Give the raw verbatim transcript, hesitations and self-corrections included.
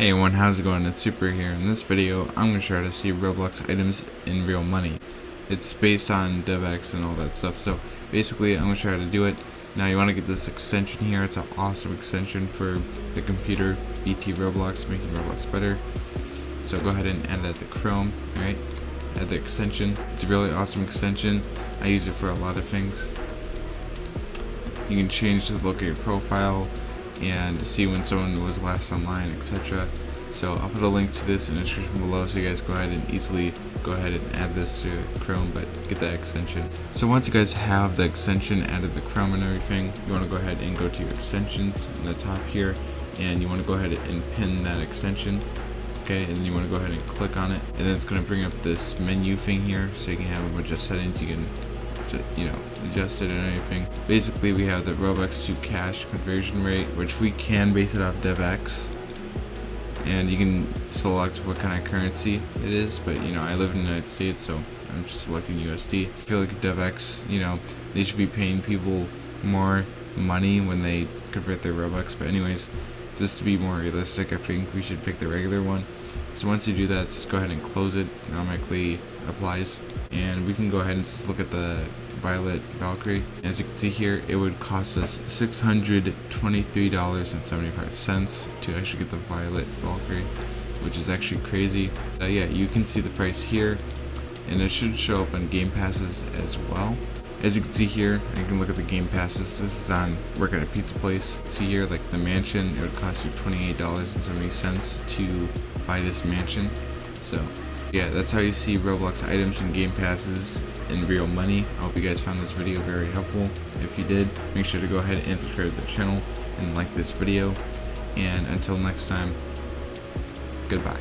Hey everyone, how's it going? It's Super here. In this video, I'm going to show you how to see Roblox items in real money. It's based on DevEx and all that stuff, so basically I'm going to show you how to do it. Now you want to get this extension here. It's an awesome extension for the computer, B T Roblox, making Roblox better. So go ahead and add that to Chrome, alright? Add the extension. It's a really awesome extension. I use it for a lot of things. You can change the look at your profile and to see when someone was last online, et cetera. So I'll put a link to this in the description below so you guys go ahead and easily go ahead and add this to Chrome, but get that extension. So once you guys have the extension added to Chrome and everything, you want to go ahead and go to your extensions in the top here, and you want to go ahead and pin that extension. Okay, and then you want to go ahead and click on it, and then it's going to bring up this menu thing here, so you can have a bunch of settings you can you know adjust it and anything. Basically we have the Robux to cash conversion rate, which we can base it off DevEx, and you can select what kind of currency it is, but you know I live in the United States, so I'm just selecting U S D. I feel like DevEx, you know they should be paying people more money when they convert their Robux, but anyways, just to be more realistic, I think we should pick the regular one. So once you do that, just go ahead and close it. It automatically applies, and we can go ahead and just look at the Violet Valkyrie. As you can see here, it would cost us six hundred twenty-three dollars and seventy-five cents to actually get the Violet Valkyrie, which is actually crazy. Uh, yeah, you can see the price here, and it should show up on Game Passes as well. As you can see here, you can look at the Game Passes. This is on working at a pizza place. See here, like the mansion, it would cost you twenty-eight dollars and seventy cents to buy this mansion. So yeah, that's how you see Roblox items and Game Passes in real money. I hope you guys found this video very helpful. If you did, make sure to go ahead and subscribe to the channel and like this video. And until next time, goodbye.